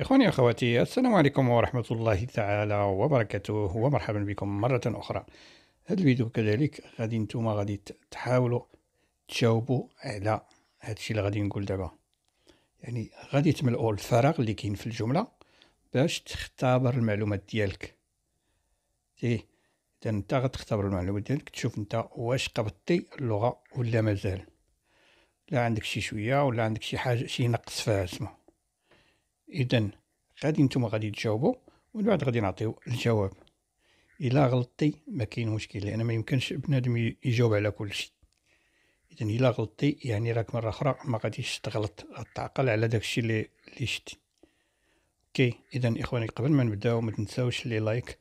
إخواني أخواتي، السلام عليكم ورحمة الله تعالى وبركاته، ومرحبا بكم مرة أخرى. هذا الفيديو كذلك غادي نتوما غادي تحاولوا تجاوبوا على هذا الشيء اللي غادي نقول دابا، يعني غادي تملؤوا الفراغ اللي كاين في الجملة باش تختبر المعلومات ديالك. إذا أنت غتختبر المعلومات ديالك، تشوف أنت واش قبضتي اللغة ولا مازال، لا عندك شي شوية ولا عندك شي حاجة شي نقص فيها اسمها. إذن غادي نتوما غادي تجاوبوا ومن بعد غادي نعطيو الجواب. إلا غلطتي ما كاين مشكل، لأن ما يمكنش بنادم يجاوب على كل شيء. إذن إلا غلطتي يعني راك مرة أخرى ما غاديش تغلط، غتعقل على داكشي اللي شتي. أوكي، إذن إخواني قبل ما نبداو ما تنساوش لي لايك،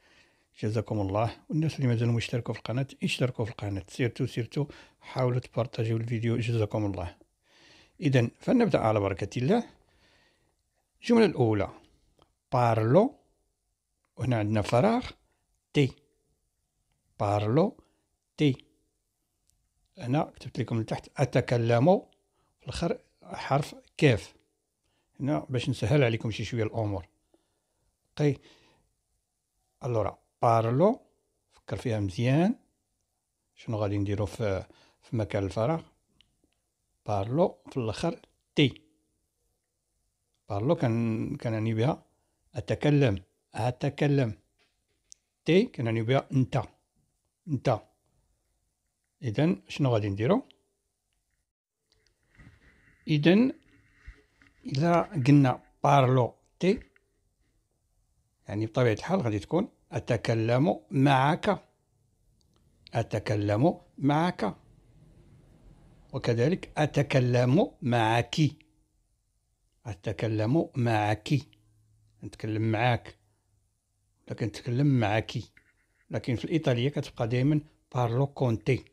جزاكم الله. والناس اللي مازالوا مشتركوا في القناة اشتركوا في القناة، سيرتو حاولوا تبارطاجيو الفيديو، جزاكم الله. إذن فلنبدأ على بركة الله. الجملة الأولى بارلو، وهنا عندنا فراغ تي، بارلو تي. أنا كتبت لكم لتحت أتكلمو، في الآخر حرف كاف هنا باش نسهل عليكم شي شوية الأمور. أوكي، ألورا بارلو، فكر فيها مزيان شنو غادي نديرو في مكان الفراغ. بارلو في الآخر تي، بارلو كنعني بها أتكلم، أتكلم. تي كنعني بها أنت، أنت. إذن شنو غادي نديرو؟ إذن إذا قلنا بارلو تي يعني بطبيعة الحال غادي تكون أتكلم معك، أتكلم معك، وكذلك أتكلم معك، أتكلم معك، نتكلم معاك، لكن نتكلم معك. لكن في الإيطالية كتبقى دائما بارلو كونتي،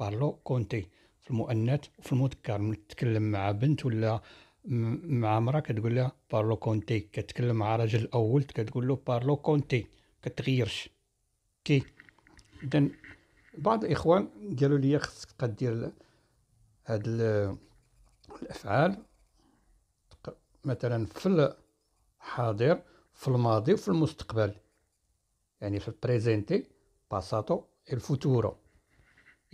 بارلو كونتي في المؤنث وفي المذكر. من تتكلم مع بنت ولا مع مرا كتقول لها بارلو كونتي، كتكلم مع رجل الأول كتقول له بارلو كونتي، كتغيرش. كي إذن بعض الإخوان قالوا لي خصك كدير هاد الأفعال مثلا في الحاضر، في الماضي، وفي المستقبل، يعني في البريزنتي باساتو الفوتورو.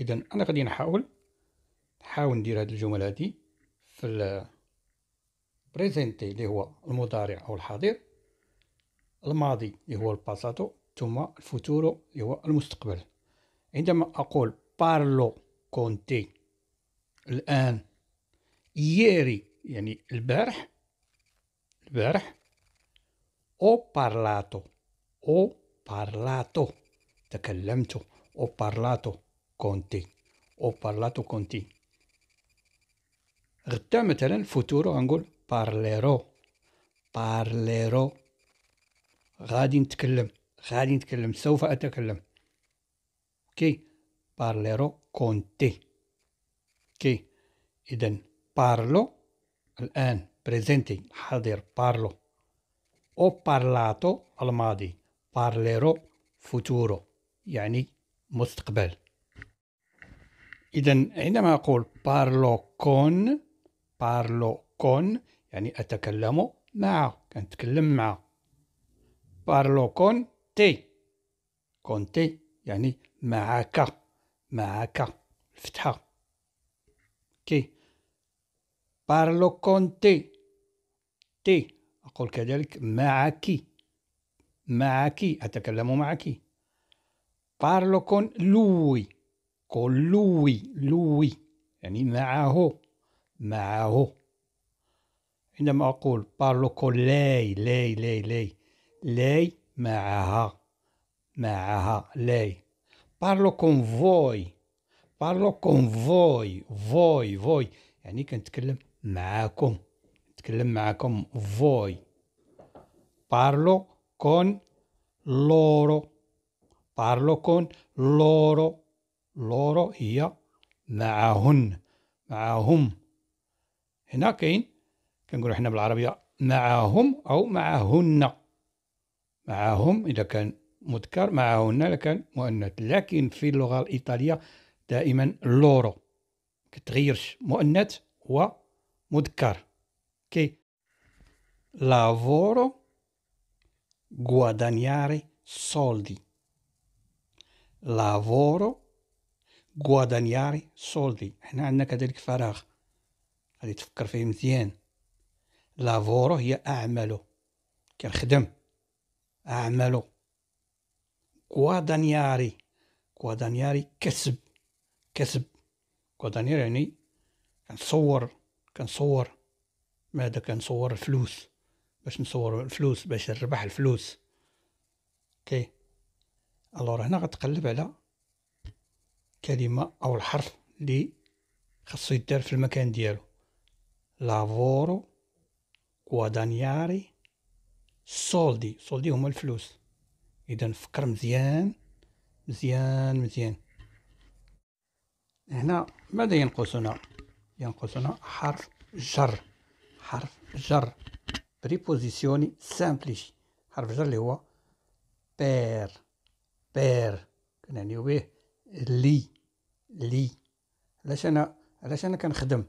اذا انا غادي نحاول ندير هاد الجمل هادي في البريزنتي اللي هو المضارع او الحاضر، الماضي اللي هو الباساتو، ثم الفوتورو اللي هو المستقبل. عندما اقول بارلو كونتي الان، ييري يعني البارح، البارح او بارلاتو تكلمت، او بارلاتو كونتي. غدا مثلا فوتورو غنقول بارليرو، بارليرو غادي نتكلم، غادي نتكلم، سوف أتكلم. اوكي، بارليرو كونتي. اوكي، إذن بارلو الآن بريزنتي حاضر بارلو، او بارلاتو الماضي، بارليرو فوتورو يعني مستقبل. إذن عندما أقول بارلو كون يعني أتكلم مع، كنتكلم مع. بارلو كون تي، كون تي يعني معك، معك الفتحة. كي بارلو كون تي، تي أقول كذلك معك، معك أتكلم معك. بارلو كون لوي، كون لوي، لوي يعني معه، معه. عندما أقول بارلو كون لاي، لاي لاي لاي لاي معها، معها لاي. بارلو كون فوي، بارلو كون فوي، فوي فوي يعني كنتكلم معاكم، نتكلم معاكم فوي. بارلو كون لورو، بارلو كون لورو، لورو هي معهن، معهم. هنا كاين كنقولوا حنا بالعربية معهم أو معهن، معهم إذا كان مذكر، معهن إذا كان مؤنث. لكن في اللغة الإيطالية دائما لورو كتغيرش، مؤنث ومذكر. كي Lavoro, guadagnare soldi. Lavoro, guadagnare soldi. احنا عندنا كذلك فراغ غادي تفكر فيه مزيان. لافورو هي اعمله، كنخدم اعمله. غوادانياري، غوادانياري كسب، كسب. غوادانياري يعني كنصور ماذا؟ كنصور الفلوس، باش نصور الفلوس باش نربح الفلوس. اوكي، الوغ هنا غتقلب على كلمه او الحرف اللي خاصو يدار في المكان ديالو. لافورو، guadagnare soldi. soldi هما الفلوس. اذا فكر مزيان مزيان مزيان. هنا ماذا ينقصنا؟ ينقصنا حرف جر. حرف جر بريبوزيسيوني سامبليش. حرف جر اللي هو بير. بير كنعنيو به لي. لي علاش انا كنخدم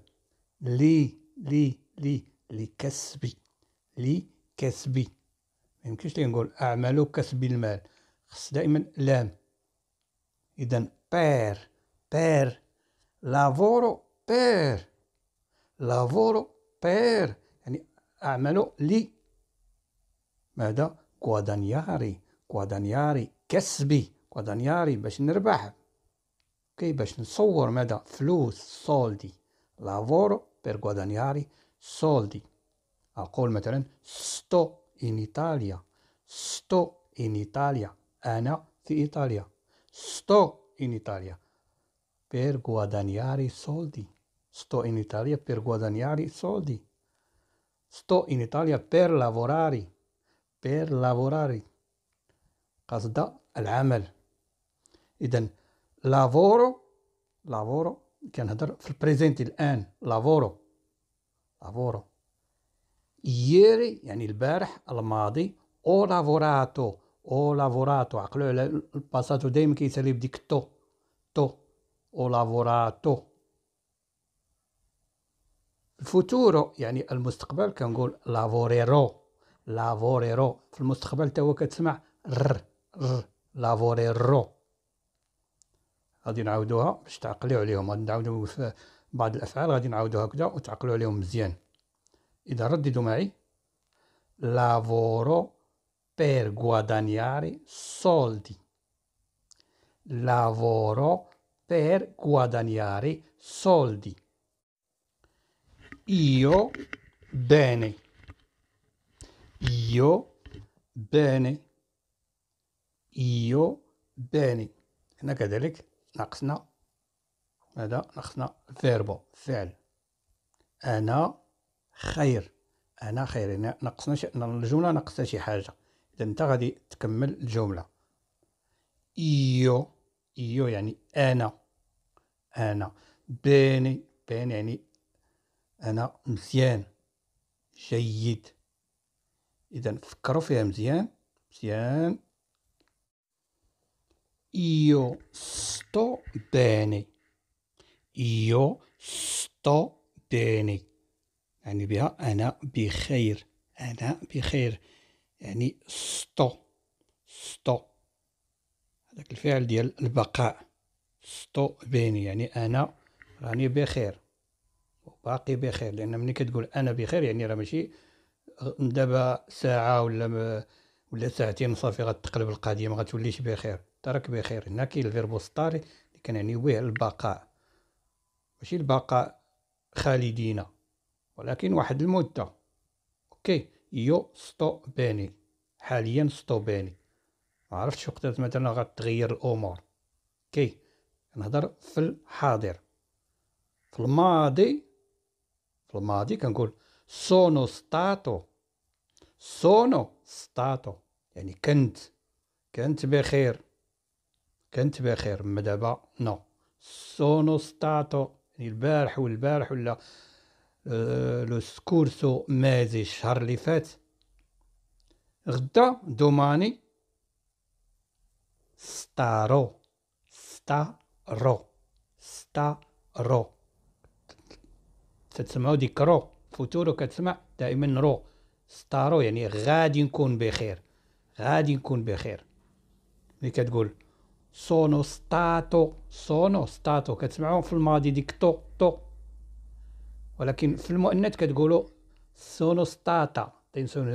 لي لي لي لكسبي، لكسبي. ما يمكنش لي نقول اعمل كسبي المال، خص دائما لام. اذا بير، بير. لافورو بير، لافورو بير يعني اعمل لي ماذا؟ غوادانياري، غوادانياري كسبي. غوادانياري باش نربح، اوكي، باش نصور ماذا؟ فلوس، سولدي. لافورو per guadagnare soldi. أقول مثلا sto in Italia. sto in Italia. أنا في إيطاليا. sto in Italia per guadagnare soldi. sto in Italia per guadagnare soldi. sto in Italia per lavorare. per lavorare قصد العمل. إذن lavoro، lavoro كنهضر في البريزنتي الآن. لافورو، لافورو. إيري يعني البارح، الماضي. أو لافوراتو، أو لافوراتو. عقلوا على الباساتو دايما كيسالي بديك تو، تو. أو لافوراتو. الفوتورو يعني المستقبل، كنقول لافوريرو، لافوريرو. في المستقبل تا هو كتسمع ر ر، لافوريرو. غادي نعاودوها باش تعقلوا عليهم. غادي نعاودو في بعض الافعال، غادي نعاودوها هكذا وتعقلوا عليهم مزيان. اذا رددوا معي: lavoro per guadagnare soldi. lavoro per guadagnare soldi. io bene. io bene. io bene. هنا كذلك ناقصنا ماذا؟ ناقصنا فيربو، فعل. أنا خير، أنا خير. ناقصنا الجملة ناقصها شي حاجة. إذا أنت غادي تكمل الجملة. إيو، إيو يعني أنا، أنا. بيني، بيني يعني أنا مزيان، جيد. إذا فكروا فيها مزيان مزيان. Io sto bene. Io sto bene. يعني بها أنا بخير، أنا بخير. يعني sto، sto. هذاك الفعل ديال البقاء. sto bene يعني أنا راني بخير وباقي بخير. لأن ملي كتقول أنا بخير يعني راه ماشي دابا ساعة ولا ساعتين صافي غتقلب القضية ما غتوليش بخير. ترك بخير. هنا كاين الفيربو ستاري اللي كنعنيو به البقاء، ماشي البقاء خالدين ولكن واحد المدة. اوكي، يو ستو باني، حاليا ستو باني. معرفتش وقتاش مثلا غتغير الامور. اوكي، كنهضر في الحاضر. في الماضي، في الماضي كنقول سونو ستاتو. سونو ستاتو يعني كنت، كنت بخير، كنت بخير. اما دابا نو، سونو ستاتو يعني البارح والبارح ولا لو سكورسو مازي، الشهر اللي فات. غدا دوماني ستارو، ستارو، ستارو. تسمعو ديك رو، فوتورو كتسمع دائما رو. ستارو يعني غادي نكون بخير، غادي نكون بخير. ملي كتقول سونو ستاتو، سونو ستاتو كتسمعوهم في الماضي ديك تو تو، ولكن في المؤنث كتقولوا سونو ستاتا. تنسون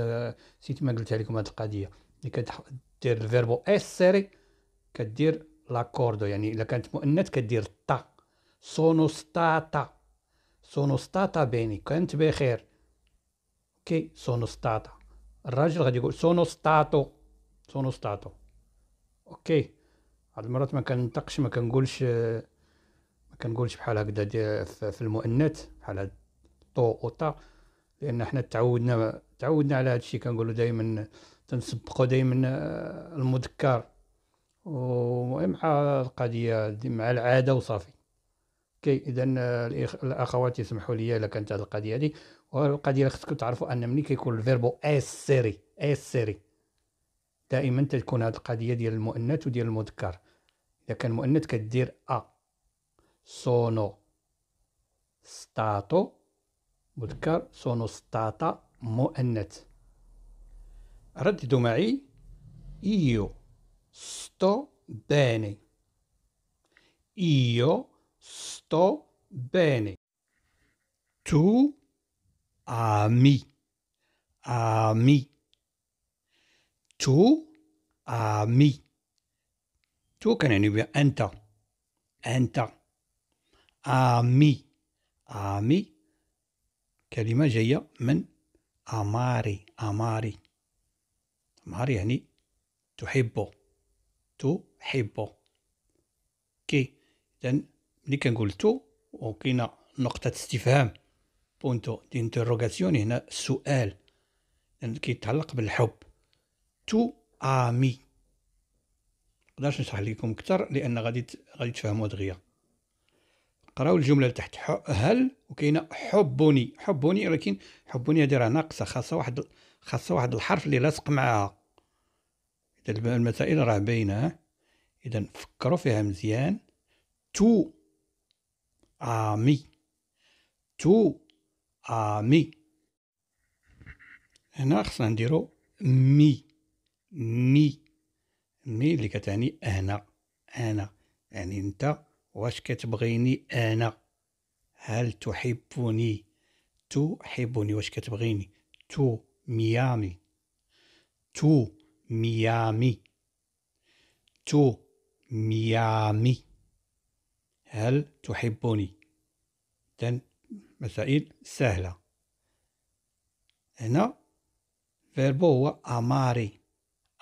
نسيت ما قلتها لكم هاد القضيه، ملي كدير الفيربو اسيري كدير لاكوردو، يعني الا كانت مؤنث كدير تا. سونو ستاتا، سونو ستاتا بيني، كنت بخير. اوكي سونو ستاتا. الراجل غادي يقول سونو ستاتو، سونو ستاتو. اوكي بعض المرات ما كننطقش، ما كنقولش بحال هكذا في المؤنث بحال طو او تا، لان حنا تعودنا على هذا الشيء. كنقولوا دائما تنسبقوا دائما المذكر، ومع القضيه مع العاده وصافي. اوكي اذا الاخوات يسمحوا لي الا كانت هذه القضيه هذه. والقضيه خصكم تعرفوا ان ملي كيكون الفيربو اسيري، اسيري دائما تكون هذه القضيه ديال المؤنث وديال المذكر. اذا كان مؤنث كدير ا، سونو ستاتو مذكر، سونو ستاتا مؤنث. رددوا معي: ايو sto bene، io sto bene. Tu ami، ami. تو آمي، تو كان يعني أنت، أنت. آمي، آمي كلمة جاية من أماري، أماري. أماري يعني تحبه، تحبه. كي إذن ملي كنقول تو وكاينة نقطة استفهام بونتو دي انتروغاسيون، هنا سؤال لأن كيتعلق بالحب. تو آمي مقدرش نشرح لكم أكثر لأن غادي تفهموا دغيا. قراو الجملة لتحت. هل، وكاينة حبني، حبني، ولكن حبني هادي راه ناقصة، خاصة واحد الحرف اللي لاصق معاها. إذا المسائل راه باينة، إذا فكروا فيها مزيان. تو آمي، تو آمي. هنا خصنا نديرو مي، مي، مي اللي كتعني أنا، أنا يعني أنت. واش كتبغيني أنا؟ هل تحبني؟ تحبني واش كتبغيني؟ تو ميامي، تو ميامي، تو ميامي. هل تحبني؟ إذن مسائل سهلة. هنا فيربو هو أماري،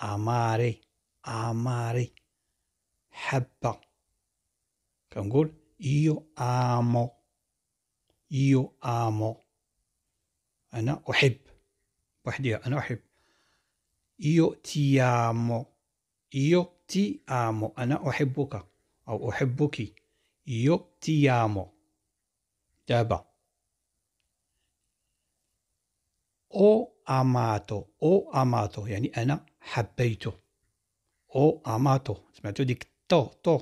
أماري، أماري. حبة كنقول إيو آمو، إيو آمو. أنا أحب وحديها، أنا أحب. إيو تي آمو، إيو تي آمو. أنا أحبك أو أحبك، إيو تي آمو. دابا أو أماتو، أو أماتو يعني أنا حبيته. أو أماتو، سمعتو ديك تو تو.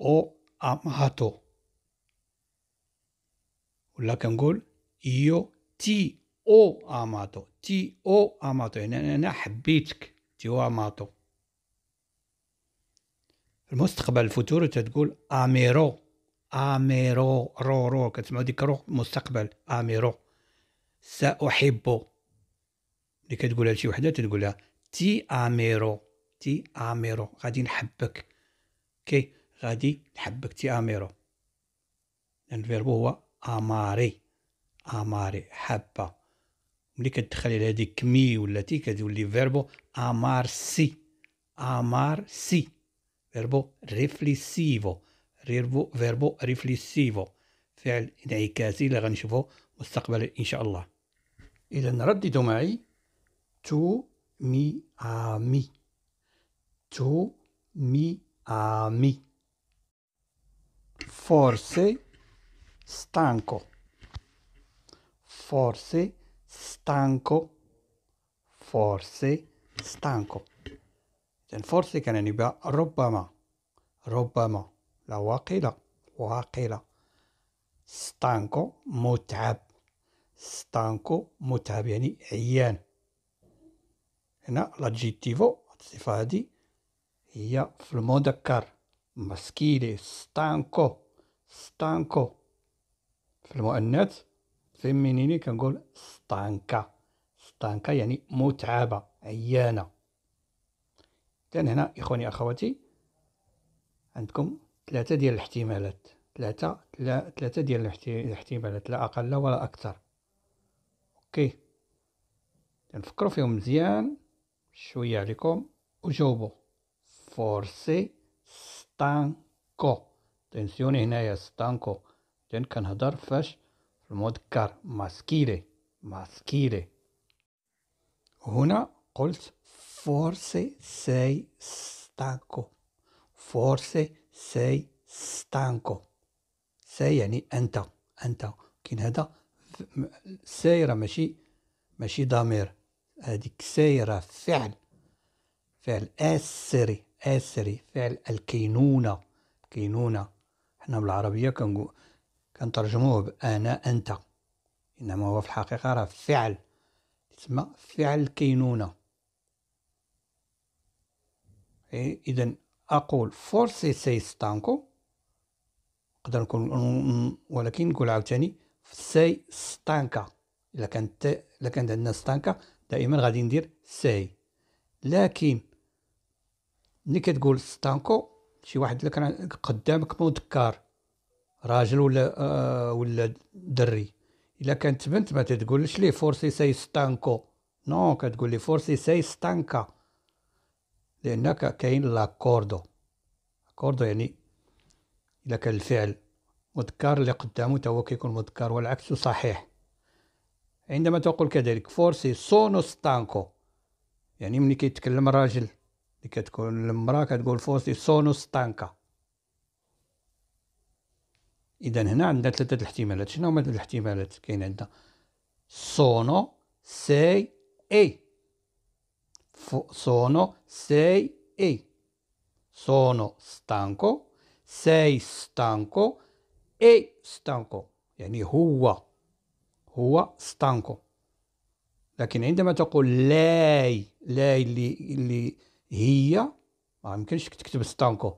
أو أماتو. ولا كنقول إيو تي أو أماتو، تي أو أماتو يعني أنا حبيتك، تي أو أماتو. في المستقبل الفوتور تتقول أميرو، أميرو، رو رو. كتسمعو ديك رو مستقبل، أميرو. سأحبه، ملي كتقول هادشي وحدة تتقولها تي أميرو، تي أميرو. غادي نحبك، كي غادي نحبك تي أميرو. الفيرب هو أماري، أماري حبة. ملي كتدخلي لهاديك مي ولا تي كتولي فيربو أمارسي، أمارسي. فيربو ريفليسيفو، فيربو ريفليسيفو فعل انعكاسي اللي غنشوفو مستقبلا إن شاء الله. إذا رددوا معي: تو مي آمي، تو مي آمي. فورسي stanco، فورسي stanco، فورسي stanco. إذا فورسي كان يعني ربما، ربما لا واقلة، واقلة. stanco متعب، stanco متعب عيان. هنا l'aggettivo الصفة هذه هي في المذكر maschile stanco. في المؤنث فيمينيني كنقول stanca يعني متعبة عيانة. إذن هنا إخواني أخواتي عندكم ثلاثة ديال الاحتمالات، ثلاثة ديال الاحتمالات لا أقل ولا أكثر. أوكي، نفكروا فيهم مزيان شوية عليكم وجاوبوا. فورسي stanco، تنسيوني هنايا stanco، إذن كنهضر فاش في المذكر maschile. هنا قلت forse sei stanco، sei يعني أنت، كاين هذا sei راه ماشي ضمير، هذيك sei راه فعل آسري، فعل الكينونة. حنا بالعربية كنترجموه بأنا أنت، إنما هو في الحقيقة راه فعل تسمى فعل كينونة. إذن أقول forse sei stanco، نقدر نقول ولكن نقول عاوتاني sei stanca. إلا كانت عندنا stanca دائما غادي ندير sei، لكن ملي كتقول stanco شي واحد قدامك مذكر راجل ولا دري، إلا كانت بنت ما تتقولش لي forse sei stanco، نو كتقول لي forse sei stanca، لأنك كاين لاكوردو يعني إلا كان الفعل مذكر اللي قدامه تا هو كيكون مذكر والعكس صحيح. عندما تقول كذلك forse sono stanco، يعني ملي كيتكلم الراجل اللي كتكون المرأة كتقول forse sono stanca. إذا هنا عندنا ثلاثة الاحتمالات، شنو هما الاحتمالات؟ كاين عندنا sono sei e، sono sei e، sono stanco، sei stanco، e stanco يعني هو stanco. لكن عندما تقول لاي اللي هي ما يمكنش تكتب stanco،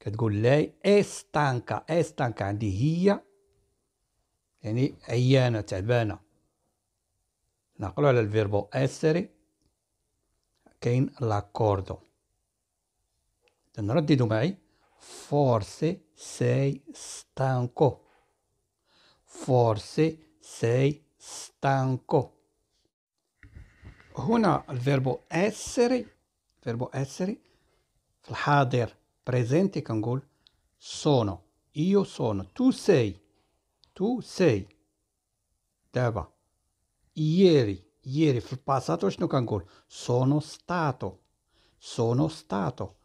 كتقول لاي e stanca عندي هي يعني عيانة تعبانة. نقلوا على الفيربو essere كاين لاكوردو. نرددو معي forse sei stanco، هنا الفيربو essere في الحاضر presente كنقول sono، io sono، tu sei. دابا ieri في الباساتو شنو كنقول؟ sono stato.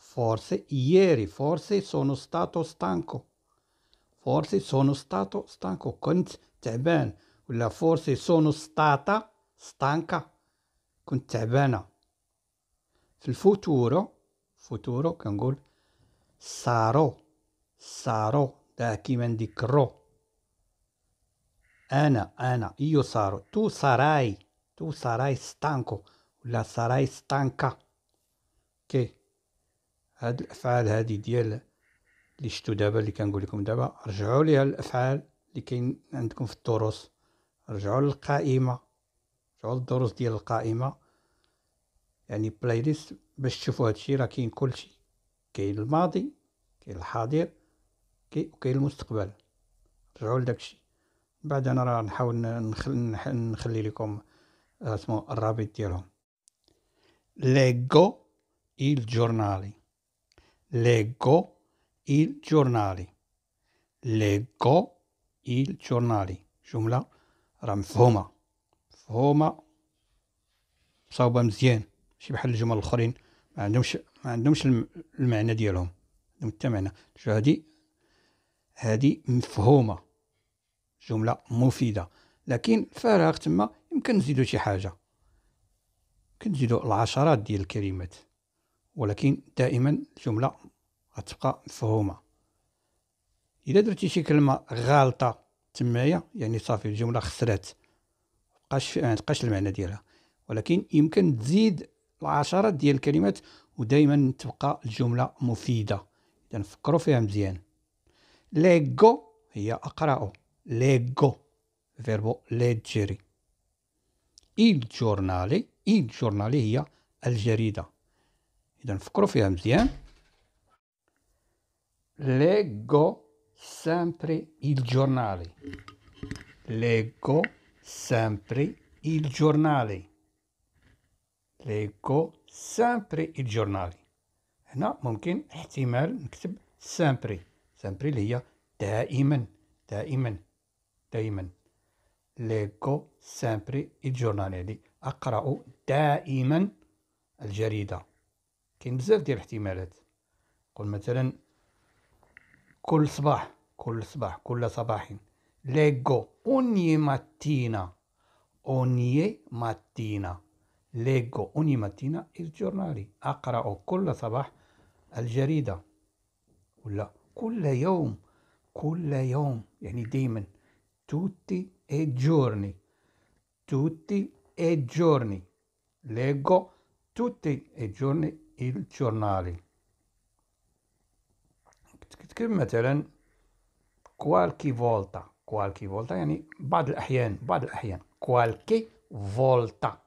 forse ieri، forse sono stato stanco، كنت تعبان، ولا forse sono stata stanca، كنت تعبانة. في الفوتورو كنقول sarò، دا كيما نديكرو أنا، io sarò، tu sarai stanco، ولا sarai stanca. أوكي، هاد الأفعال هادي ديال اللي شتو دابا اللي كنقول لكم دابا، رجعوا ليها الأفعال اللي كاين عندكم في الدروس، رجعوا للقائمة، رجعوا للدروس ديال القائمة يعني بلاي ليست باش تشوفوا هادشي راه كاين كلشي، كاين الماضي، كاين الحاضر، وكاين المستقبل. رجعوا لداكشي، بعد انا راه نحاول نخلي لكم اسمو الرابط ديالهم. leggo il giornale. جملة راه مفهومة صوبة مزيان، ماشي بحال الجمل الاخرين ما عندهمش المعنى ديالهم، عندهم حتى معنى. هادي مفهومة، جملة مفيدة، لكن الفراغ تما يمكن نزيدو شي حاجة، يمكن نزيدو العشرات ديال الكلمات، ولكن دائما الجملة غتبقى مفهومة. إذا درتي شي كلمة غالطة تمايا يعني صافي الجمله خسرات مابقاش المعنى ديالها، ولكن يمكن تزيد العشرات ديال الكلمات ودائما تبقى الجمله مفيده. اذا فكروا فيها مزيان. ليغو هي اقرا، ليغو فيربو ليجري. il giornale هي الجريده. اذا فكروا فيها مزيان. Leggo sempre il giornale. Leggo sempre il giornale. Leggo sempre il giornale. هنا ممكن احتمال نكتب sempre. sempre اللي هي دائما دائما دائما. Leggo sempre il giornale. دي أقرأ دائما الجريدة. كاين بزاف ديال الاحتمالات. قل مثلا كل صباح. Leggo ogni mattina. Leggo ogni mattina il giornale. أقرأ كل صباح الجريدة. ولا كل يوم يعني دايما. Tutti e giorni. Leggo tutti e giorni il giornale. تكتب مثلا qualche volta يعني بعض الأحيان qualche volta.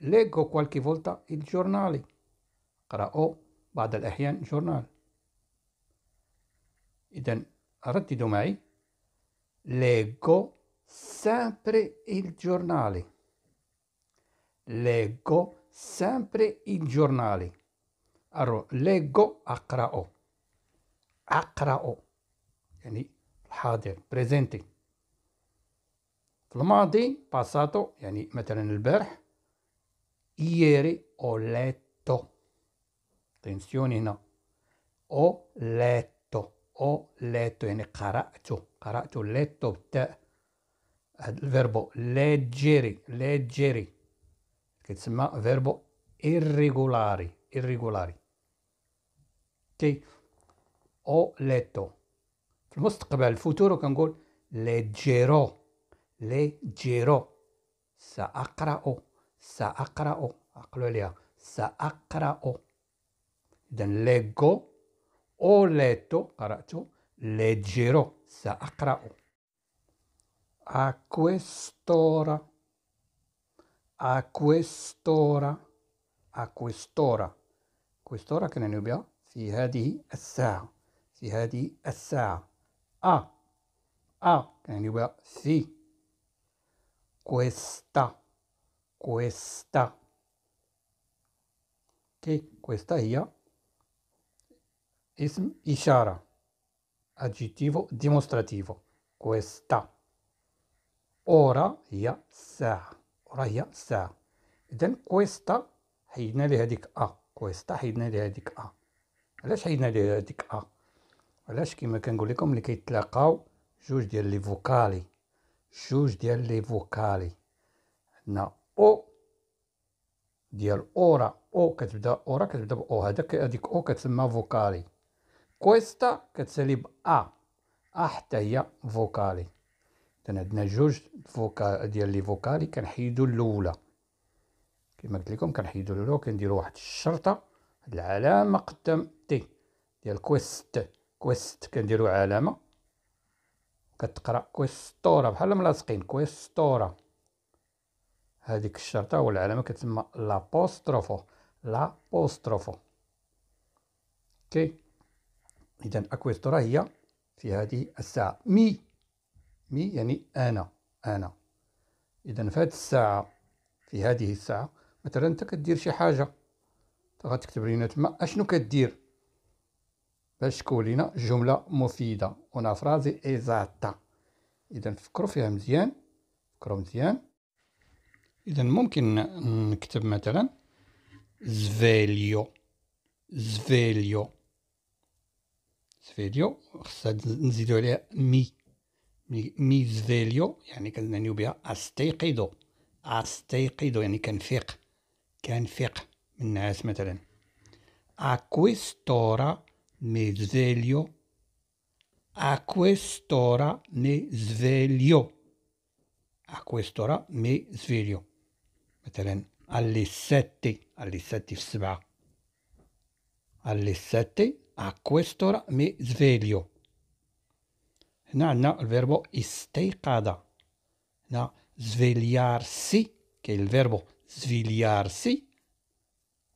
Leggo qualche volta il giornale. أقرأ بعض الأحيان جورنال. إذن رددوا معي. Leggo sempre il giornale. Leggo sempre il giornale. أرو ليغو أقرأ يعني الحاضر presente. في الماضي passato يعني مثلا البارح. Ieri ho letto. attenzione هنا. ho letto يعني قرأت letto بتاء. هذا الفيربو leggere كتسمى فيربو irregolare. كي او ليتو في المستقبل الفوتورو كنقول ليجيرو سأقرأ. عقلوا عليها سأقرأ. إذا ليغو او ليتو قرأت، ليجيرو سأقرأ. a quest'ora كنا نبيع في هذه الساعة. كنا نبيع في questa. كي questa هي اسم إشارة aggettivo dimostrativo. questa ora هي الساعة. إذن questa حيدنا لي هذيك علاش حيدنا لي هذيك علاش كما كنقول لكم ملي كيتلاقاو جوج ديال لي فوكالي عندنا او ديال اورا. او كتبدا باو. هذيك او كتسمى فوكالي. كويستا كتسالي ب ا حتى هي فوكالي. اذا عندنا جوج ديال لي فوكالي. كنحيدو الاولى كما قلت لكم كنحيدو لولو كنديرو واحد الشرطه. هاد العلامه قدام تي ديال كويست كنديرو علامه كتقرا كويستورا بحال ملاصقين كويستورا. هذيك الشرطه والعلامه كتسمى لابوستروفو. اوكي. اذا اكويستورا هي في هذه الساعه. مي يعني انا. اذا في هذه الساعه مثلا انت كدير شي حاجه غتكتب لينا تما اشنو كدير باش تكون لينا جمله مفيده. اون فرازي ايزاتا. اذا فكروا مزيان. اذا ممكن نكتب مثلا sveglio خصها نزيدو عليها مي sveglio يعني كنعنيو بها استيقظ يعني كان فيق من النعاس مثلا. a quest'ora mi sveglio a quest'ora mi sveglio. A quest'ora mi sveglio. مثلا alle 7 alle 7 في 7 alle 7 a quest'ora mi sveglio. هنا عندنا الفيربو استيقظ. هنا svegliarsi كاين الفيربو svegliarsi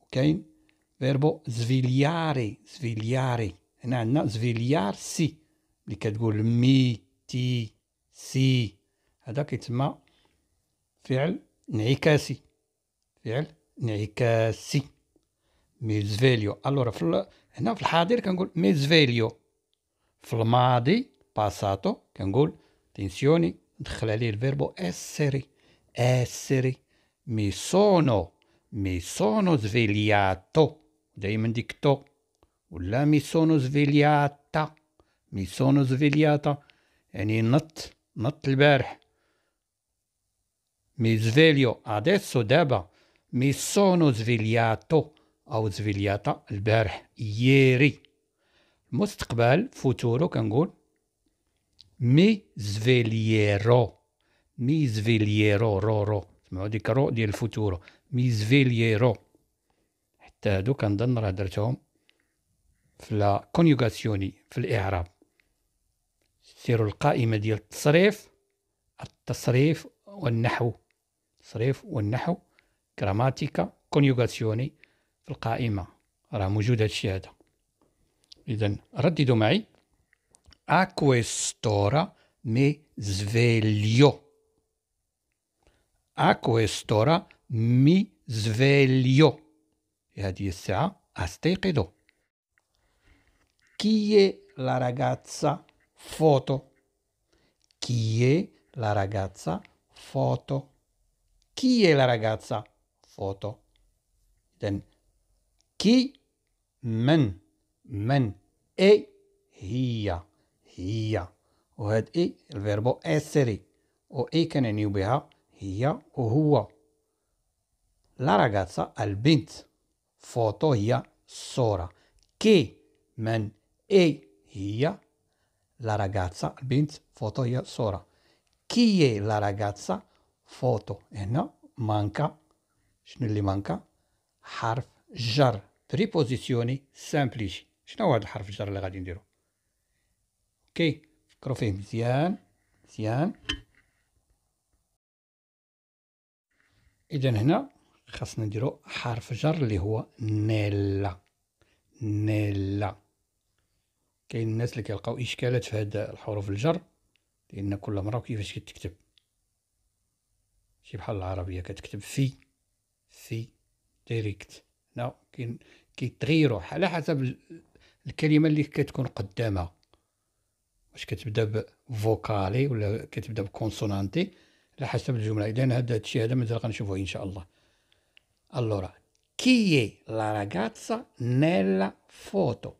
وكاين فيربو svegliare svegliare. هنا عندنا svegliarsi اللي كتقول مي تي سي هذا كيتسمى فعل انعكاسي. فعل انعكاسي مي زفيليو. الوغ هنا في الحاضر كنقول مي زفيليو. في الماضي باساتو كنقول تنسيوني ندخل عليه الفيربو اسري اسري مي سونو زفيلياتو دايما ديك تو ولا مي سونو زفيلياتا مي سونو زفيلياتا يعني نط البارح. Mi sveglio adesso daba. Mi sono svegliato أو svegliata البارح ieri. المستقبل futuro كنقول mi sveglierò. Mi sveglierò رو رو سمعوا ديك رو ديال الفوتورو mi sveglierò. حتى هادو كنظن راه درتهم في لا كونيوغاسيوني في الإعراب. سيروا القائمة ديال التصريف والنحو. تصريف والنحو جراماتيكا كونيوغاسيوني في القائمة راه موجود هادشي هذا. إذا رددوا معي a quest'ora mi sveglio. A quest'ora mi sveglio هذه الساعة أستيقظ. Chi è la ragazza foto. Chi è la ragazza foto. Chi è la ragazza foto. إذن chi من è هي وهاد إي الفيربو essere و إي كنعنيو بها هي وهو. لا ragazza البنت foto هي صورة. chi من è هي la ragazza البنت foto هي صورة. Chi è la ragazza foto. هنا manca شنو اللي manca حرف جر preposizioni semplici. شنو هو هذا الحرف الجر اللي غادي نديرو؟ اوكي فكروا فيه مزيان مزيان. اذا هنا خاصنا نديرو حرف جر اللي هو نيلا نيلا. كاين الناس اللي كيلقاو اشكالات في هاد الحروف الجر لأن كل مرة كيفاش كتكتب. شي بحال العربية كتكتب في ديريكت. هنا كيتغيرو على حسب الكلمة اللي كتكون قدامها. واش كتبدا بفوكالي ولا كتبدا بكونسونانتي على حسب الجملة. إذا هادشي هذا مازال غنشوفوه إن شاء الله. ألوغ chi è la ragazza nella foto.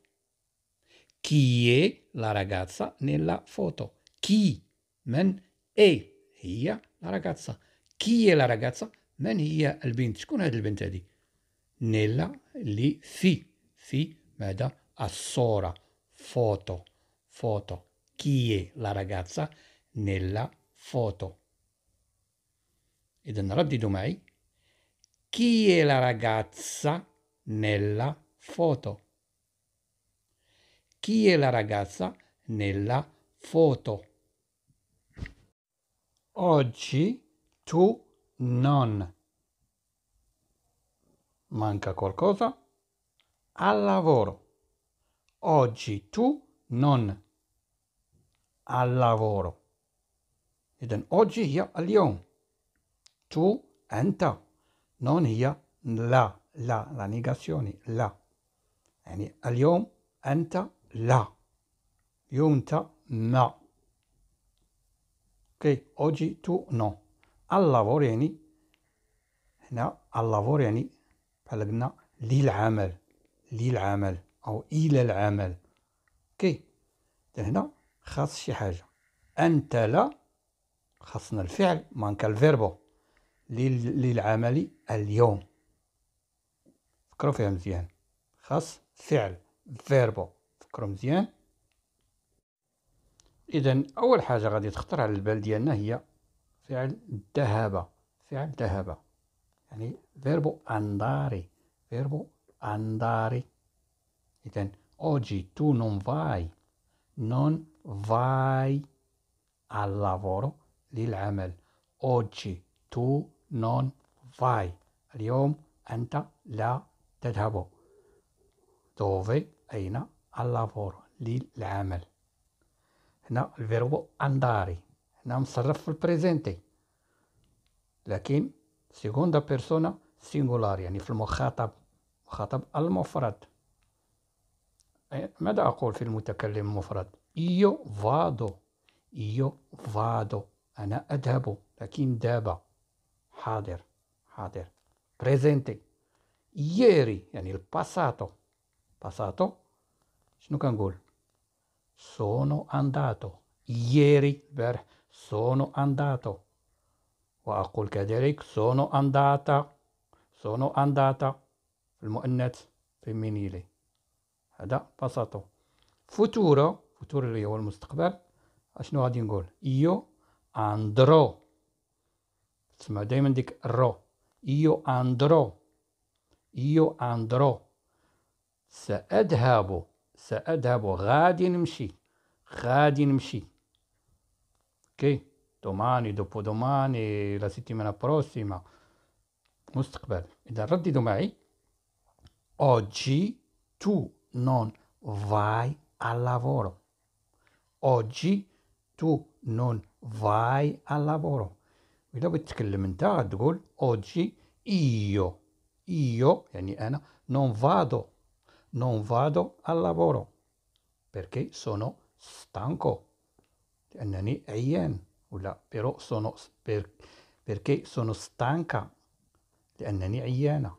Chi è la ragazza nella foto. Chi من اي هي لا راغاتسا. كي هي لا راغاتسا من هي البنت. شكون هاد البنت هادي. نيلا لي في ماذا الصورة فوتو. كي هي لا راغاتسا نيلا فوتو. إذا رددوا معي كي هي لا راغاتسا نيلا فوتو. كي هي لا راغاتسا نيلا فوتو. Oggi tu non. Manca qualcosa al lavoro. Oggi tu non al lavoro. إذن oggi هي اليوم. Tu أنت. non هي لا negazione لا. يعني اليوم أنت لا. اليوم أنت ما. اوكي oggi tu no. al lavoro يعني هنا al lavoro يعني بحال قلنا للعمل او الى العمل. اوكي هنا خاص شي حاجه. انت لا خاصنا الفعل مانكا الفيربو للعمل اليوم. فكروا فيها مزيان. خاص فعل فيربو. فكروا مزيان. إذن أول حاجة غادي تخطر على البال ديالنا هي فعل ذهب. فعل ذهب يعني verbo andare. verbo andare. إذن oggi tu non vai. non vai al lavoro للعمل. oggi tu non vai. اليوم أنت لا تذهب. dove أين؟ al lavoro للعمل. هنا الفيربو andare هنا مصرف في البريزنتي لكن سيكوندا بيرسونا سينغولار يعني في المخاطب، مخاطب المفرد. ماذا أقول في المتكلم المفرد؟ إيو فادو. إيو فادو أنا أذهب. لكن دابا حاضر. حاضر بريزنتي. إيري يعني الباساتو. باساتو شنو كنقول؟ sono andato. ieri البارح sono andato. وأقول كذلك sono andata. sono andata المؤنث فيمينيلي. هذا بساطة. فوتورو. فوتورو اللي هو المستقبل. اشنو غادي نقول؟ io andrò. تسمع دايما ديك الرو. io andrò. io andrò سأذهب. سأذهب غادي نمشي. غادي نمشي. اوكي domani dopodomani la settimana prossima مستقبل. إذا رددوا معي oggi tu non vai al lavoro. oggi tu non vai al lavoro. إذا بغيت تتكلم انت غتقول oggi io. io يعني أنا non vado. non vado al lavoro perché sono stanco لأنني عيان. ولا però sono perché sono stanca لأنني عيانة.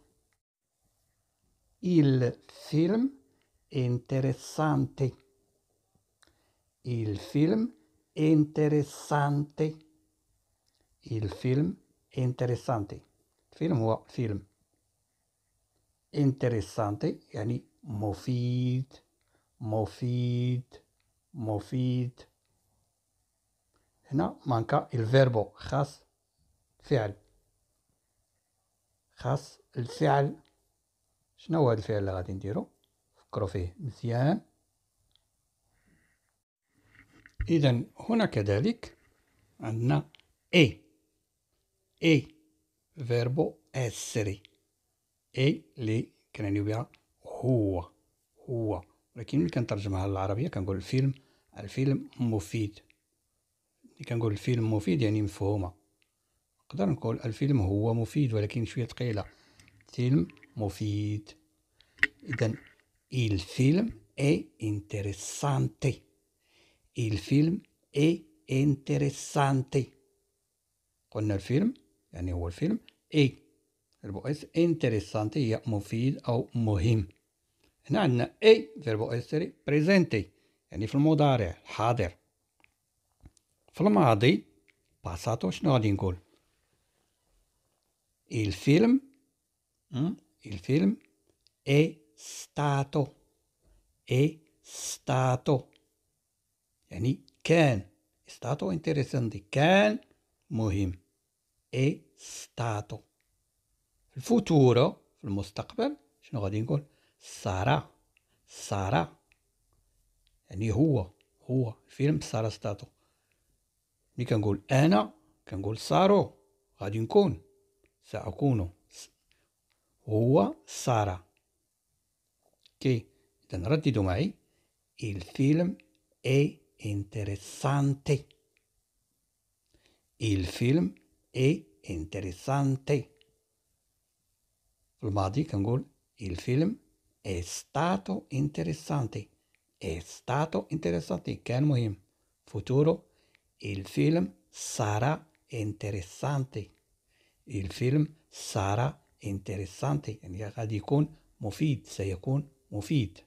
il film interessante. il film interessante. il film interessante. film هو film. interessante يعني مفيد. مفيد. مفيد. هنا مانكا الفيربو خاص فعل. خاص الفعل. شنو هو هاد الفعل اللي غادي نديرو؟ فكرو فيه مزيان. إذن هنا كذلك عندنا اي. اي فيربو اسري. اي اللي كنعنيو بها هو. هو ولكن ملي كنترجمها للعربيه كنقول الفيلم. الفيلم مفيد. ملي كنقول الفيلم مفيد يعني مفهومه. نقدر نقول الفيلم هو مفيد ولكن شويه ثقيله. فيلم مفيد. اذا الفيلم اي انتريسانتي. الفيلم اي انتريسانتي. قلنا الفيلم يعني هو الفيلم. اي فيربو اس انتريسانتي هي مفيد او مهم. هنا عندنا اي فيربو اسري بريزنتي يعني في المضارع الحاضر. في الماضي باساتو شنو غادي نقول؟ الفيلم. الفيلم اي ستاتو. اي ستاتو يعني كان. ستاتو انتريسانتي كان مهم. اي ستاتو. في الفوتورو في المستقبل شنو غادي نقول؟ سارة. سارة يعني هو. هو فيلم سارة ستاتو. ملي كنقول أنا كنقول سارو. غادي نكون. سأكون. هو سارة. كي إذا رددوا معي الفيلم إي انتريسانتي. الفيلم إي انتريسانتي. في الماضي كنقول الفيلم è stato interessante. è stato interessante كان مهم. futuro il film sarà interessante. il film sarà interessante يعني غادي يكون مفيد. سيكون مفيد.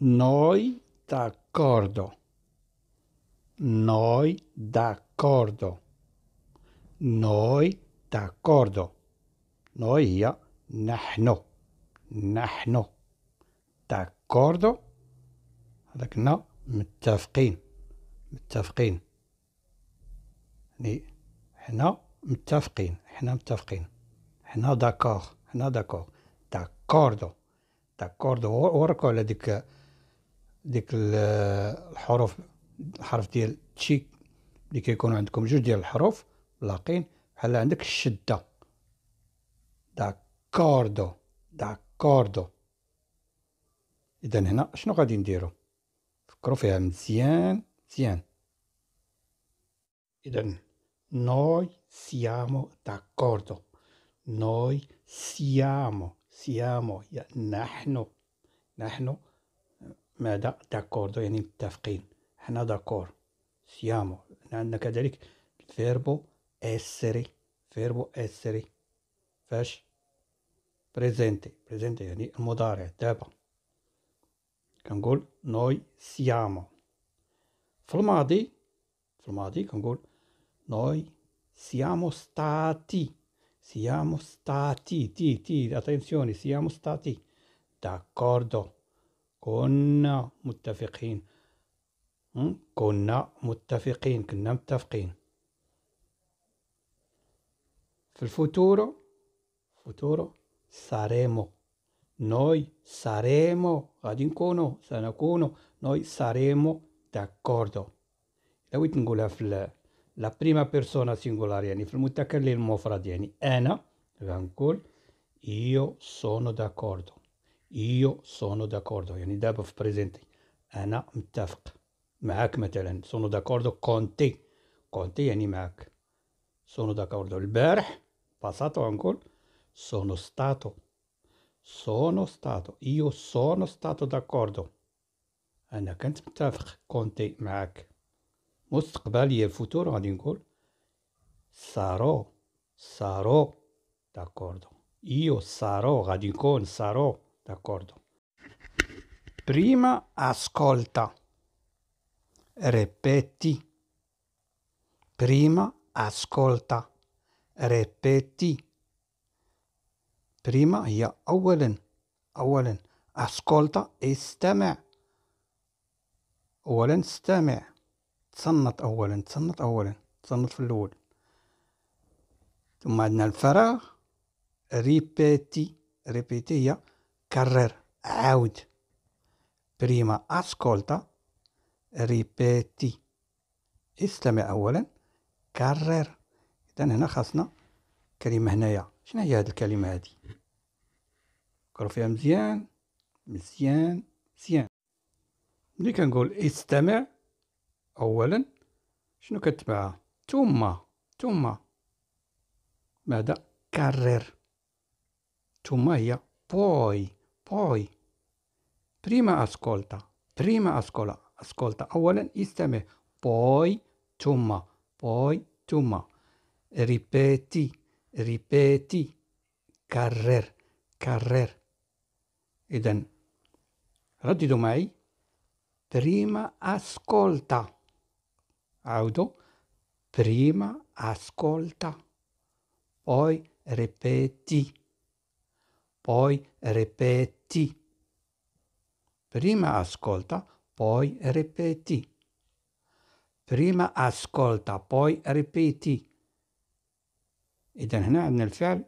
noi d'accordo. noi d'accordo. noi d'accordo. noi هي نحن. نحن d'accordo هذاك نا متفقين. متفقين. يعني حنا متفقين، حنا متفقين، حنا داكور، حنا داكور، داكوردو، داكوردو. وركو على ديك الحروف، الحرف ديال تشي اللي كيكونوا عندكم جوج ديال الحروف لاقين، بحال عندك الشده. داكوردو، داكوردو. اذا هنا شنو غادي نديرو؟ فكروا فيها مزيان مزيان. اذا noi siamo d'accordo، noi siamo يعني نحن ماذا؟ d'accordo يعني متفقين، حنا داكور. siamo عندنا كذلك verbo essere، verbo essere فاش presente، presente يعني المضارع دابا. كنقول noi siamo. في الماضي كنقول noi siamo stati attenzione siamo stati d'accordo، كنا متفقين. في الفوتورو saremo، noi saremo غادي نكونوا، سنكونوا، noi saremo d'accordo. لو نقولها في لا بريما بيرسونا سينغولار يعني في المتكلم المفرد، يعني انا غنقول io sono d'accordo، io sono d'accordo يعني دابا في بريزنتي انا متفق معاك. مثلا sono d'accordo con te يعني معاك، sono d'accordo. البارح باساتو غنقول sono stato io sono stato d'accordo، انا كنت متفق con te معاك. مستقبلية الفوتور غادي نقول sarò d'accordo، io sarò غادي نكون، sarò d'accordo. Prima ascolta ripeti، prima ascolta ripeti. prima هي أولا ascolta استمع تصنت في الأول، ثم عندنا الفراغ. ريبيتي هي كرر، عاود. بريما أسكولتا ريبيتي، استمع أولا، كرر. إذا هنا خاصنا كلمة هنايا، شنو هي هاد الكلمة هادي؟ فكرو فيها مزيان مزيان مزيان. ملي كنقول استمع أولا شنو كتبعها؟ ثم ماذا؟ كرر. ثم هي poi. prima ascolta أولا استمع، poi ثم ripeti كرر. إذن رددوا معي prima ascolta، عاودوا prima ascolta، poi ripeti prima ascolta poi ripeti إذن هنا عندنا الفعل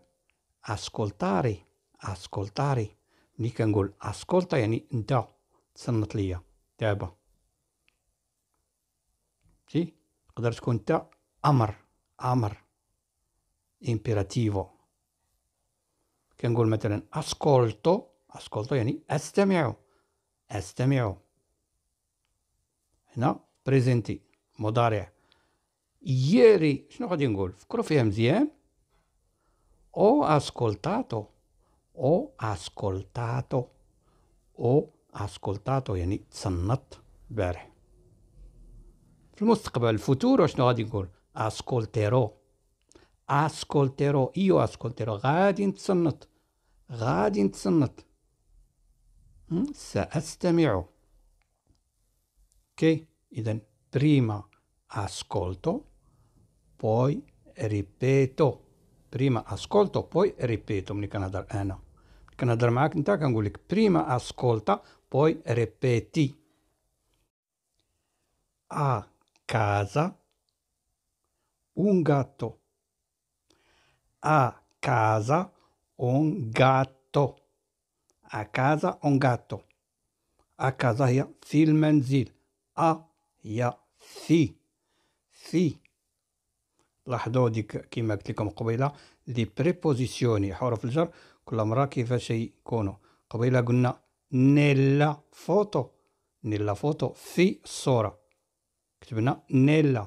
ascoltare. ملي كنقول ascolta يعني انت تصنت ليا دابا، شي تقدر تكون تا امر امبيراتيفو. كنقول مثلا ascolto يعني استمعوا. هنا بريزنتي مضارع. ieri شنو غادي نقول؟ فكروا فيها مزيان، ho ascoltato يعني تصنت البارح. في المستقبل الفوتور شنو غادي نقول؟ ascolterò io ascolterò غادي نتصنت سأستمع. اوكي اذا prima ascolto poi ripeto ملي كنهضر انا معاك انت كنقول لك prima ascolta poi ripeti. casa, un gatto. A casa un gatto. A casa un gatto. A casa هي في المنزل. أ هي في. في. لاحظوا ديك كيما قلت لكم قبيله لي بريبوزيسيوني حروف الجر كل مره كيفاش يكونوا. قبيله قلنا نيلا فوتو. نيلا فوتو في الصوره كتبنا نيلا.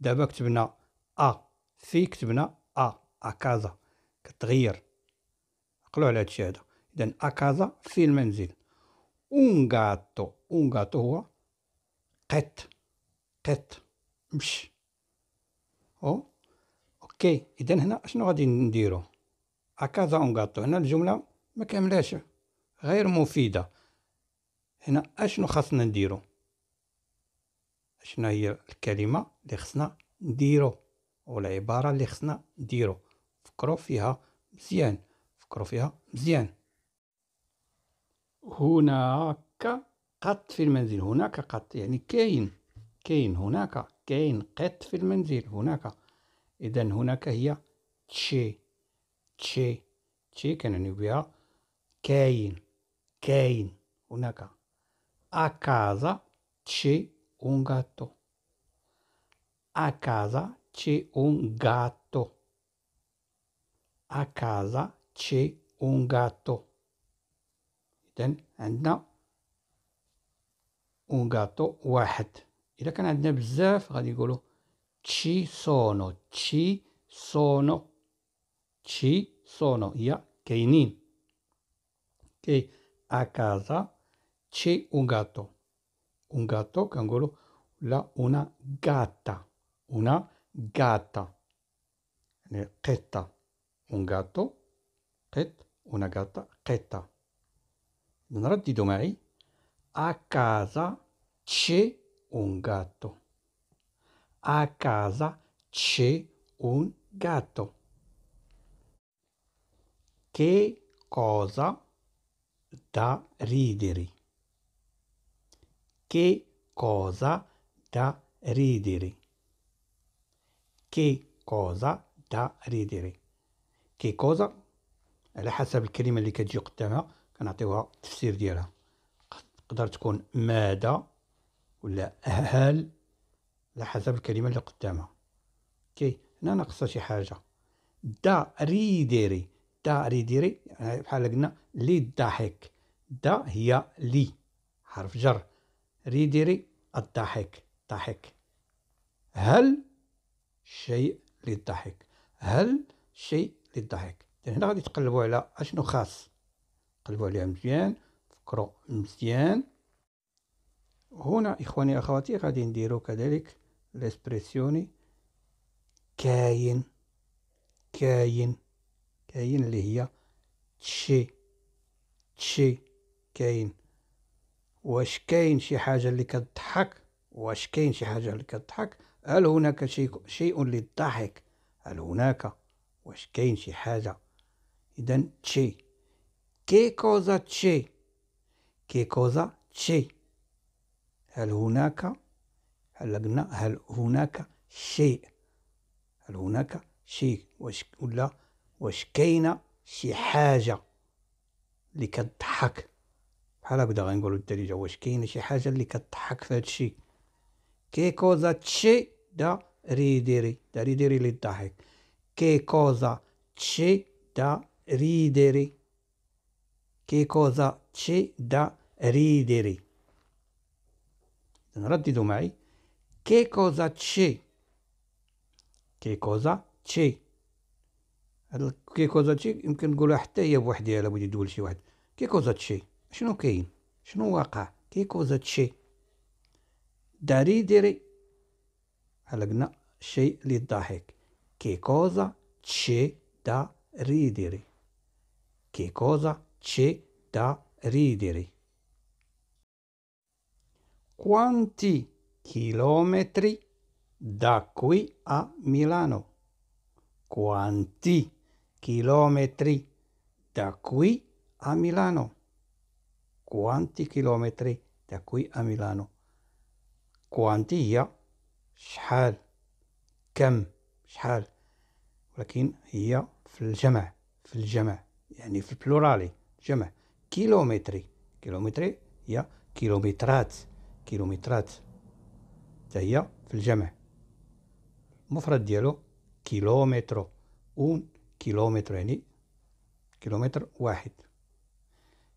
دابا كتبنا أ في كتبنا أ. أكازا كتغير. عقلوا على هادشي هذا. إذن أكازا في المنزل. Un gatto. Un gatto هو قط. قط مش. أو أوكي. إذن هنا شنو غادي نديرو؟ أكازا un gatto. هنا الجملة ما كاملاش، غير مفيدة. هنا أشنو خاصنا نديرو؟ أشنا هي الكلمة اللي خصنا نديرو والعبارة اللي خصنا نديرو. فكروا فيها مزيان. فكروا فيها مزيان. هناك قط في المنزل. هناك قط يعني كاين. كاين. هناك كاين قط في المنزل. هناك. إذا هناك هي تشي. تشي. تشي كنعني بها كاين. كاين. هناك. A casa c'è un gatto. A casa c'è un gatto. A casa c'è un gatto. إذن عندنا un gatto واحد. إذا كان عندنا بزاف غادي نقولوا ci sono. ci sono. ci sono هي كاينين. كي a casa c'è un gatto. Un gatto كنقولوا ولا una gatta. una gatta يعني قطة. un gatto قط. una gatta قطة. نرددوا معي. A casa c'è un gatto. A casa c'è un gatto. Che cosa da ridere. Che cosa da ridere. Che cosa da ridere. Che cosa على حسب الكلمة اللي كتجي قدامها كنعطيوها التفسير ديالها. تقدر تكون ماذا ولا هل على حسب الكلمة اللي قدامها. كي هنا ناقصة شي حاجة. دا ريديري. دا ريديري يعني بحال قلنا لي الضحك. دا هي لي حرف جر. ريديري الضحك. ضحك. هل شيء للضحك. هل شيء للضحك. هنا غادي تقلبوا على اشنو خاص. قلبوا عليها مزيان. فكروا مزيان. هنا اخواني اخواتي غادي نديروا كذلك الاسبريسيوني كاين. كاين. كاين اللي هي تشي. تشي كاين. واش كاين شي حاجه اللي كتضحك. واش كاين شي حاجه اللي كتضحك. هل هناك شيء للضحك. هل هناك. واش كاين شي حاجه. اذا تشي. Che cosa c'è. Che cosa c'è. هل هناك. هل هناك شيء. هل هناك شيء. واش كاينه شي حاجه اللي كتضحك. بحال هكدا غنقولوا الدارجه. واش كاينه شي حاجه اللي كتضحك في هادشي. Che cosa c'è da ridere. Da ridere للضحك. Che cosa c'è da ridere. Che cosa c'è da ridere. نرددوا معي. Che cosa c'è. Che cosa c'è. هاد che cosa c'è يمكن نقولها حتى هي بوحدها الا بغيتي تدول شي واحد. Che cosa c'è شنو كاين شنو واقع. Che cosa c'è. Da ridere بحال قلنا شيء للضحك. Che cosa c'è da ridere. Che cosa c'è da ridere. Quanti chilometri da qui a Milano. Quanti chilometri da qui a Milano. Quanti chilometri da qui a Milano. Quanti هي شحال، كم، شحال، ولكن هي في الجمع، في الجمع يعني في البلورالي جمع. كيلومتري، كيلومتري هي كيلومترات، كيلومترات حتى هي في الجمع. المفرد ديالو كيلومترو، اون كيلومتر يعني كيلومتر واحد.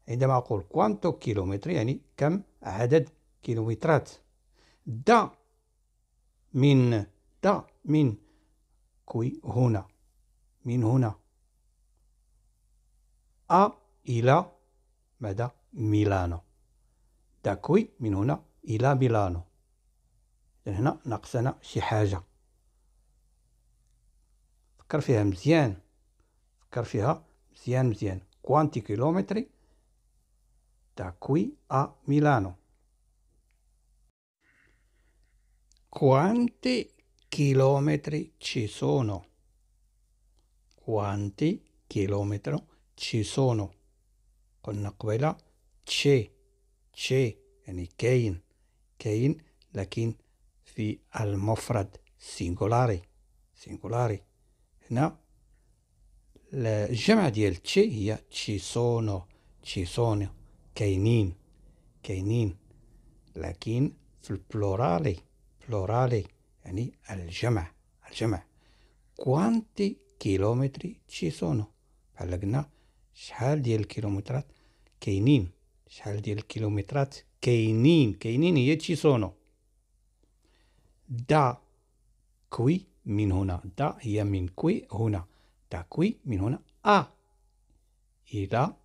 عندما أقول كوانتو كيلومتر يعني كم عدد كيلومترات. دا من كوي هنا، من هنا إلى ماذا؟ ميلانو. دا كوي من هنا إلى ميلانو. هنا ناقصنا شي حاجة، فكر فيها مزيان، فكر فيها مزيان مزيان. كوانتي كيلومتري da qui a Milano. Quanti chilometri ci sono? Quanti chilometri ci sono؟ قلنا قبيلة تشي يعني كاين لكن في المفرد سينغولاري. هنا الجمع ديال تشي هي تشي سونو كاينين لكن في البلورالي يعني الجمع. كوانتي كيلومتري تشي سونو، بحال قلنا شحال ديال الكيلومترات كاينين، شحال ديال الكيلومترات كاينين هي تشي سونو. دا كوي من هنا، دا هي من كوي هنا، دا كوي من هنا إلى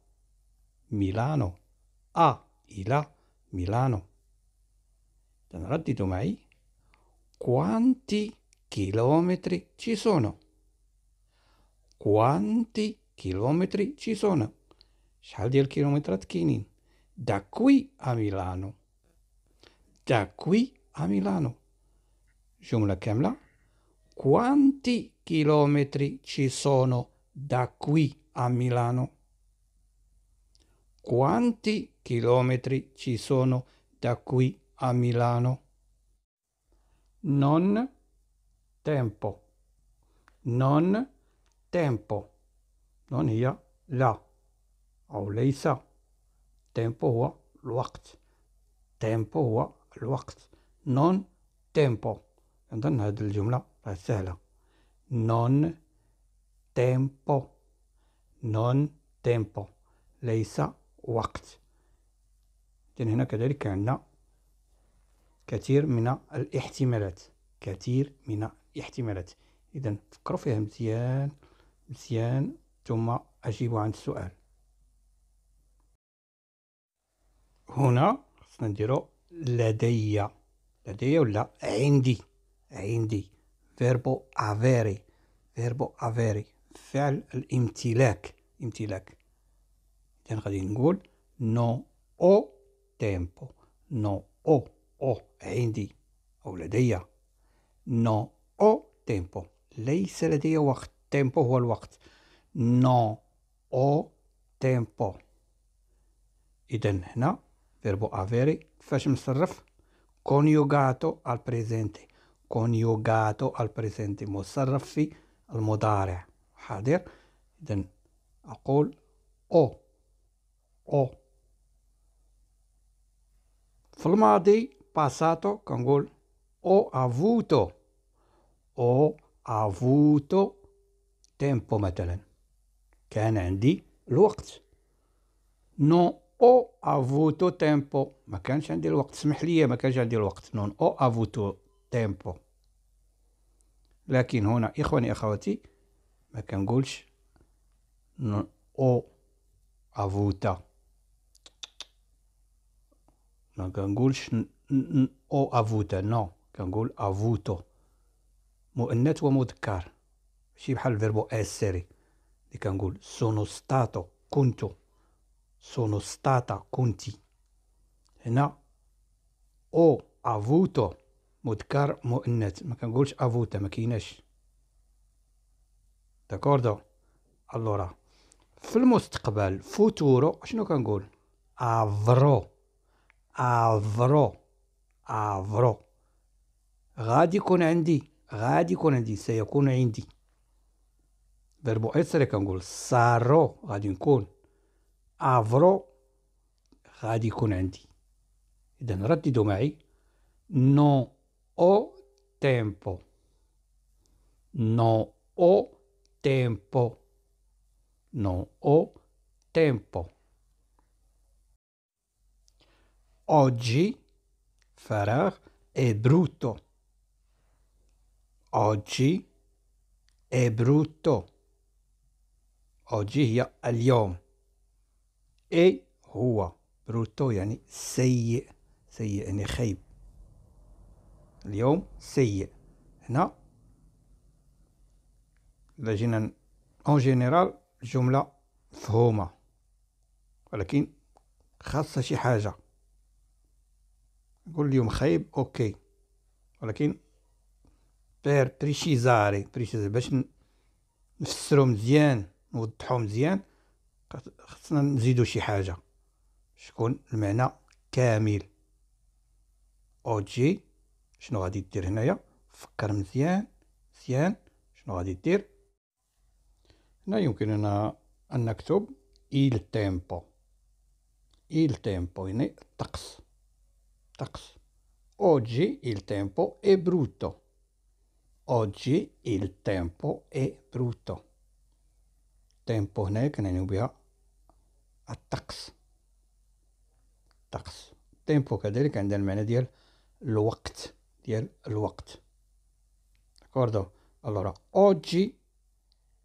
ميلانو، إلى ميلانو. ترددوا معي. Quanti chilometri ci sono؟ Quanti chilometri ci sono؟ شحال ديال الكيلومترات كاينين؟ دا كوي ا ميلانو، دا كوي ا ميلانو. جملة كاملة. Quanti chilometri ci sono da qui a Milano؟ Quanti chilometri ci sono da qui a Milano؟ non tempo non هي لا أو ليس، tempo هو الوقت، non tempo. نظن هذه الجملة سهلة. non tempo ليس وقت. هنا كذلك عندنا كثير من الاحتمالات، إذن فكروا فيها مزيان ثم أجيبوا عن السؤال. هنا خصنا نديرو لدي ولا عندي. فيربو افيري فعل الامتلاك، إذن غادي نقول نو أو تيمبو، نو أو عندي أو لدي، نو أو تيمبو ليس لدي وقت، تيمبو هو الوقت، نو أو تيمبو. إذن هنا verbo avere كيفاش مصرف؟ coniugato al presente، مصرف في المضارع حاضر. إذن أقول أو في الماضي passato كنقول ho avuto tempo مثلا، كان عندي الوقت. non ho avuto tempo ما كانش عندي الوقت، اسمح لي ما كانش عندي الوقت، non ho avuto tempo. لكن هنا إخواني أخواتي ما كنقولش non ho avuta، ما كنقولش او افوتا، نو كنقول افوتو، مؤنث ومذكر، ماشي بحال الفيربو اسيري اللي كنقول سونو ستاتو كنتو، سونو ستاتا كنتي. هنا او افوتو مذكر مؤنث، ما كنقولش افوتا، ما كايناش. داكوردو. الورا في المستقبل فوتورو شنو كنقول؟ avrò غادي يكون عندي، غادي يكون عندي، سيكون عندي. فيربو إسر كنقول سارو غادي نكون، أفرو غادي يكون عندي. إذن رددوا معي، نو أو تيمبو، نو أو تيمبو، نو أو تيمبو. Oggi farà è brutto. Oggi è brutto. Oggi هي اليوم. اي هو brutto يعني سيء. سيء يعني خيب. اليوم سيء. هنا إذا جينا اون جينيرال الجملة مفهومة، ولكن خاصة شي حاجة. نقول اليوم خايب اوكي، ولكن بير بريشيزاري باش نفسرو مزيان نوضحو مزيان خصنا نزيدو شي حاجة باش يكون المعنى كامل. اوجي شنو غادي دير هنايا؟ فكر مزيان مزيان شنو غادي دير هنا. يمكننا ان نكتب il tempo. Il tempo يعني الطقس. Oggi il tempo è brutto. Oggi il tempo è brutto. Tempo هناك نعنيو بها الطقس. الطقس. tempo كذلك عندها المعنى ديال الوقت، ديال الوقت. d'accordo؟ allora oggi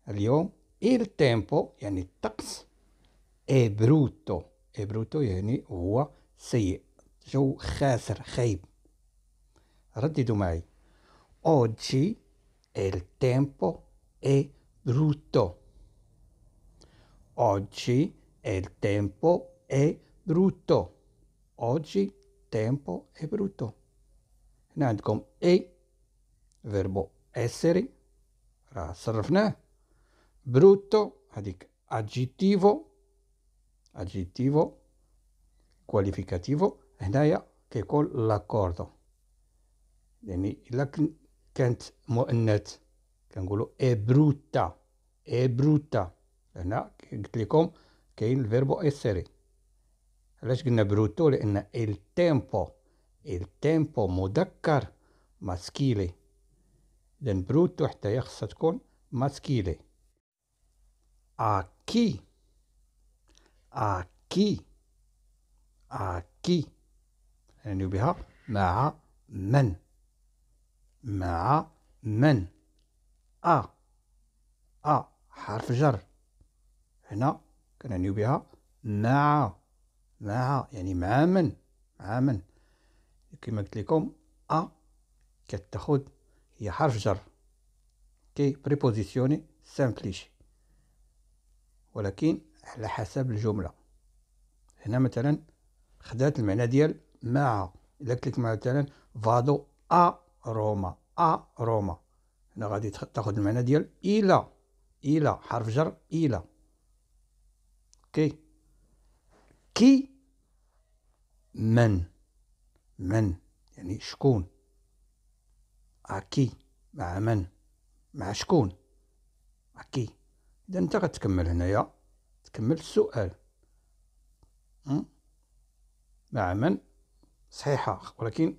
اليوم il tempo يعني الطقس è brutto. è brutto يعني هو سيء. جو خاسر خيب. رددوا معي، oggi il tempo è brutto. Oggi il tempo è brutto. Oggi tempo è brutto. هنا عندكم è verbo essere راه صرفناه. brutto هذيك aggettivo، aggettivo qualificativo. هنايا كيقول لاكوردو، يعني إلا كانت مؤنث كنقولو اي بروتا. اي بروتا هنا قلت لكم كاين الفيربو اسيري. علاش قلنا بروتو؟ لأن التيمبو، التيمبو مذكر ماسكيلي، إذا بروتو حتى هي خاصها تكون ماسكيلي. أكي، أكي، أكي يعني بها مع من. مع من. أ، أ حرف جر، هنا كنعنيو بها مع. مع يعني مع من، مع من. كما قلت لكم أ كتاخد هي حرف جر كي بريبوزيسيوني سامبليش، ولكن على حسب الجملة. هنا مثلا خدات المعنى ديال مع. إلا قلت لك مثلا فادو أ روما، أ روما، هنا غادي تاخد المعنى ديال إلى. إلى حرف جر إلى. أوكي. كي من. من يعني شكون. أكي مع من، مع شكون. أكي. إذا أنت غتكمل هنايا، تكمل السؤال مع من صحيحة، ولكن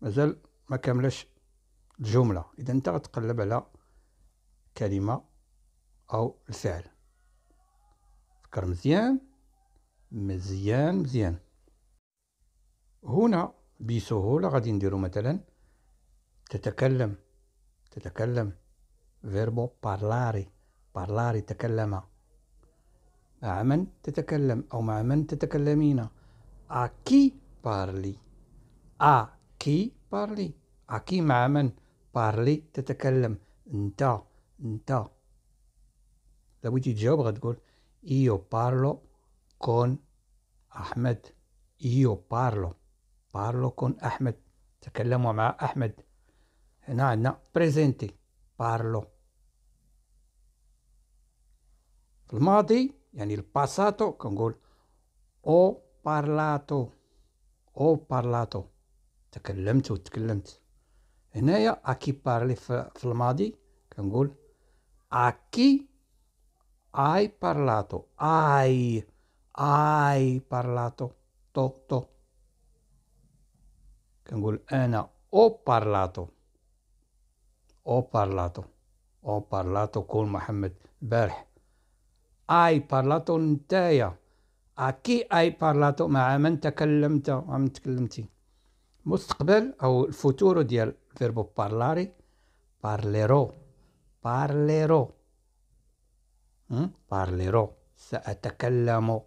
مازال ما كاملاش الجملة. إذا أنت غتقلب على كلمة أو الفعل. فكر مزيان مزيان مزيان. هنا بسهولة غادي نديرو مثلا تتكلم. تتكلم verbo parlare. parlare تكلم. مع من تتكلم أو مع من تتكلمين. A chi parli. A chi parli. A chi مع من. parli تتكلم. انت، انت. لو بغيتي تجاوب غتقول io parlo con أحمد. io parlo. parlo con أحمد. تكلم مع أحمد. هنا عندنا presente parlo. في الماضي يعني الباساتو كنقول او parlato. او parlato تكلمت وتكلمت. هنايا اكي بارلي في الماضي كنقول اكي اي بارلاتو اي بارلاتو تو تو كنقول انا او بارلاتو كون محمد البارح اي بارلاتو نتايا اكي اي بارلاتو مع من تكلمت مع من تكلمتي مستقبل او الفوتورو ديال فيربو بارلاري بارليرو سأتكلم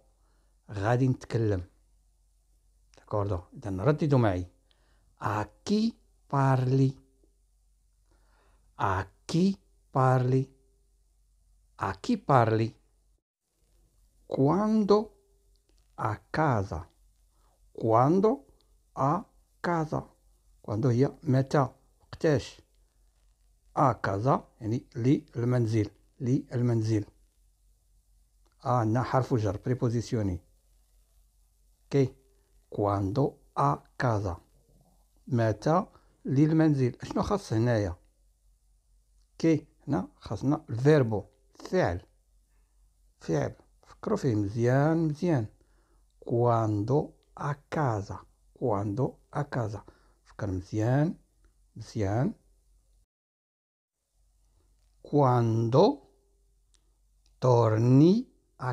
غادي نتكلم داكوردو اذا رددوا معي a chi parli quando a casa quando هي متى وقتاش a casa يعني للمنزل عندنا حرف جر بريبوزيسيوني كي quando a casa متى للمنزل اشنو خاص هنايا كي هنا خاصنا الفيربو فعل فكروا فيه مزيان quando a casa فكر مزيان quando torni a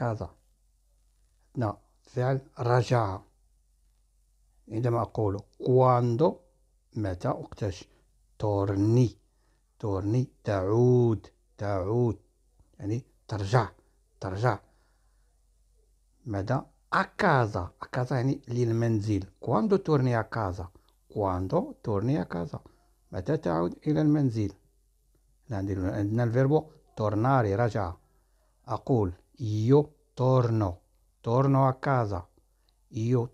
casa هنا فعل رجع عندما أقول quando متى وقتاش torni تعود يعني ترجع ماذا a casa يعني للمنزل quando torni a casa متى تعود إلى المنزل. عندنا الفيربو tornare رجع. أقول io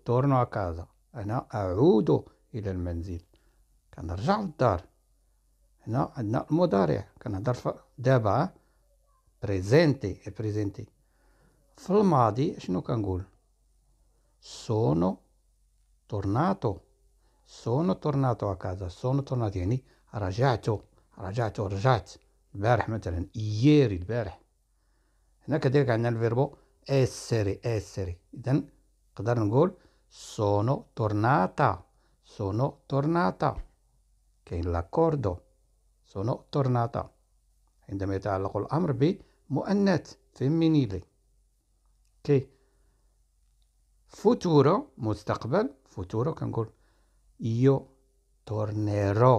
torno a casa أنا أعود إلى المنزل كنرجع للدار. هنا عندنا المضارع كنهضر دابا presente في الماضي شنو كنقول sono tornato a casa يعني رجعت البارح مثلا ieri البارح. هنا كذلك عندنا الفيربو essere إذن نقدر نقول sono tornata كاين l'accordo sono tornata عندما يتعلق الأمر بمؤنث فيمينيلي. كي futuro مستقبل futuro كنقول io tornerò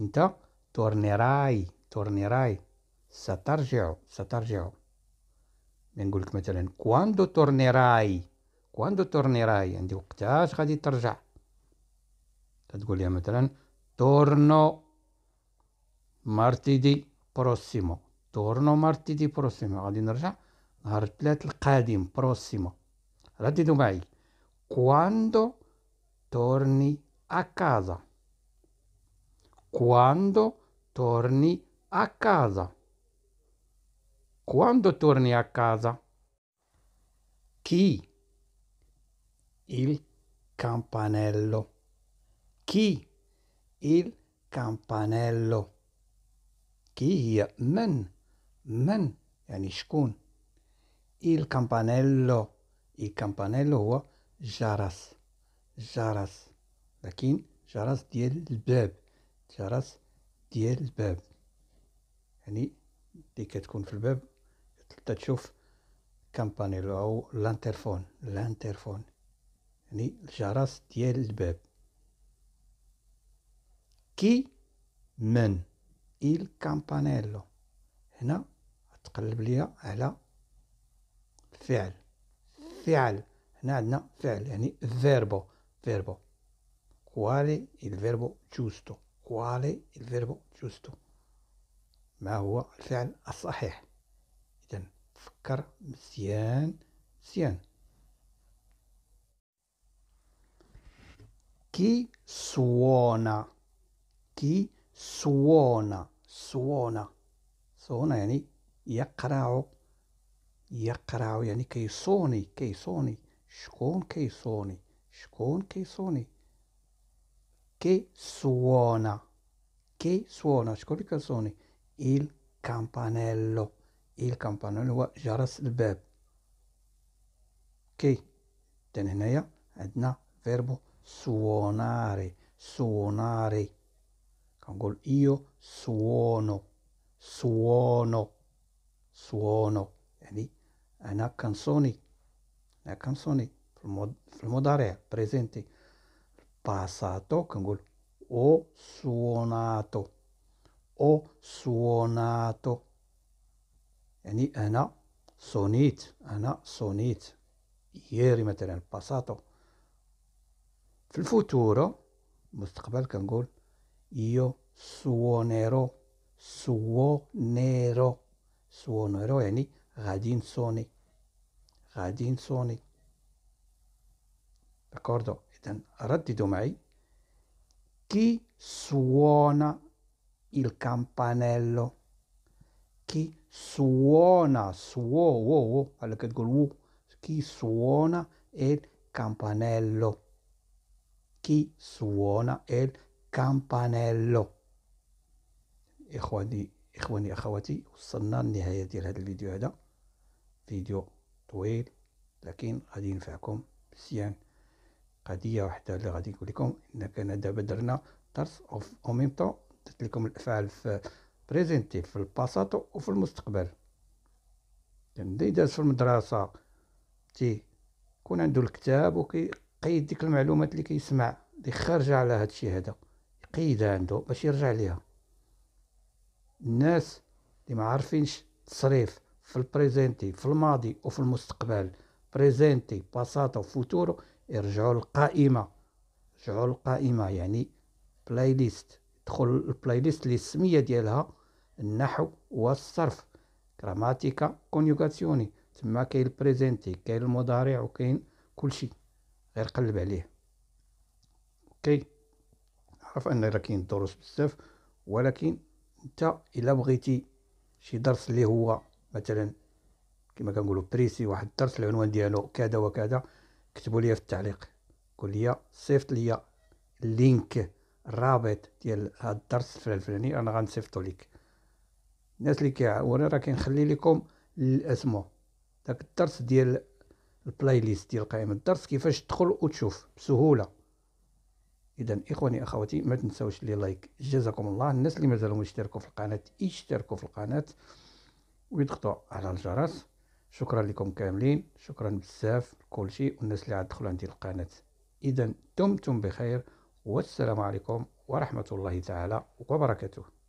انت tornerai سترجع بنقول لك مثلا quando tornerai عندي وقتاش غادي ترجع تقول لي مثلا torno martedì prossimo غادي نرجع نهار الثلاث القادم prossimo. رددوا معي quando torni a casa quando torni a casa chi il campanello chi هي من يعني شكون. il campanello هو جرس لكن جرس ديال الباب يعني دي كتكون في الباب تشوف كامبانيلو او لانترفون يعني الجرس ديال الباب. كي من الكامبانيلو هنا تقلب ليا على فعل هنا عندنا فعل يعني verbo quale il verbo giusto ما هو الفعل الصحيح. إذن فكر مزيان chi suona يعني يقرأ يعني كيصوني شكون كيصوني che suona شكون كيصوني il campanello هو جرس الباب. كي تن هنايا عندنا verbo suonare كنقول io suono يعني أنا كنصوني في المضارع presente passato كنقول ho suonato يعني أنا صونيت ieri مثلا passato. في الفوتورو مستقبل كنقول io suonerò يعني غادي نصوني d'accordo. إذن رددوا معي chi suona il campanello. إخواني أخواتي وصلنا لنهاية ديال هذا الفيديو. هذا فيديو طويل لكن غادي ينفعكم مزيان. قضية واحدة اللي غادي نقول لكم إن كان دابا درنا درس أو ميم طون، درت لكم الأفعال في بريزنتي في الباساتو وفي المستقبل. اللي داز في المدرسة تيكون عندو الكتاب وكيقيد ديك المعلومات اللي كيسمع اللي خارجة على هاد الشي هذا يقيدها عندو باش يرجع ليها. الناس اللي ما عارفينش التصريف في البريزنتي في الماضي وفي المستقبل، بريزنتي باساتو فوتورو، يرجعوا القائمة يعني بلاي ليست. يدخل البلاي ليست اللي السمية ديالها النحو والصرف، كراماتيكا كونيوغاسيوني، تما كاين البريزنتي كاين المضارع وكاين كلشي، غير قلب عليه. اوكي عرف ان راه كاين دروس بزاف، ولكن انت الا بغيتي شي درس اللي هو مثلا كما كنقولوا بريسي، واحد الدرس العنوان ديالو كذا وكذا، كتبوا لي في التعليق، قول لي صيفط لي اللينك الرابط ديال هذا الدرس الفلاني، انا غنصيفطو لك. الناس اللي كيعاونوا راه كنخلي لكم الاسمو داك الدرس ديال البلاي ليست ديال قائمه الدرس كيفاش تدخل وتشوف بسهوله. اذا اخواني اخواتي ما تنساوش لي لايك، جزاكم الله. الناس اللي مازالوا ما اشتركوا في القناه اشتركوا في القناه ويضغطوا على الجرس. شكرا لكم كاملين، شكرا بزاف لكل شيء والناس اللي عدخلوا عندي القناة. إذن دمتم بخير والسلام عليكم ورحمة الله تعالى وبركاته.